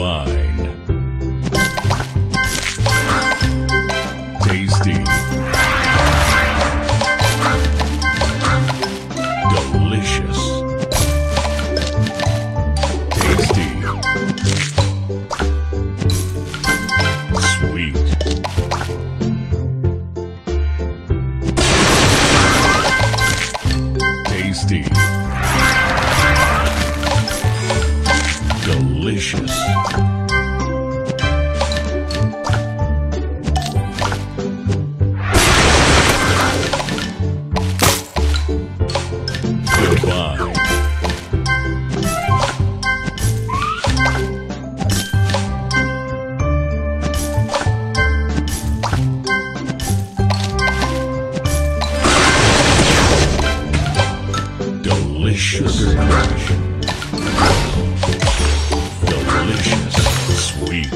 fine. Tasty. Delicious. Tasty. Sweet. Tasty. Delicious. Goodbye. Delicious. Delicious. Sweet.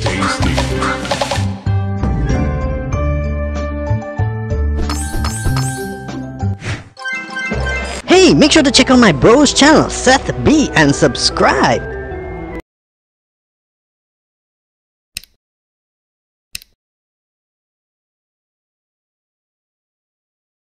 Tasty. Hey, make sure to check out my bro's channel, Seth B, and subscribe.